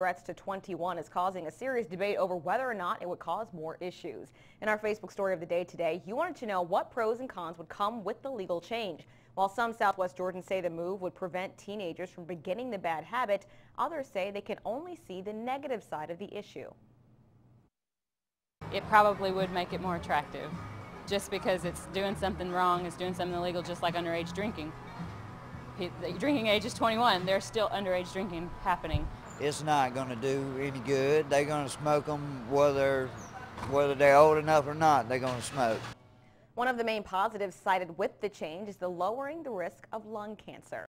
threats to 21 is causing a serious debate over whether or not it would cause more issues. In our Facebook story of the day today, you wanted to know what pros and cons would come with the legal change. While some Southwest Georgians say the move would prevent teenagers from beginning the bad habit, others say they can only see the negative side of the issue. It probably would make it more attractive. Just because it's doing something wrong, it's doing something illegal, just like underage drinking. The drinking age is 21. There's still underage drinking happening. It's not going to do any good. They're going to smoke them whether they're old enough or not, they're going to smoke. One of the main positives cited with the change is the lowering the risk of lung cancer.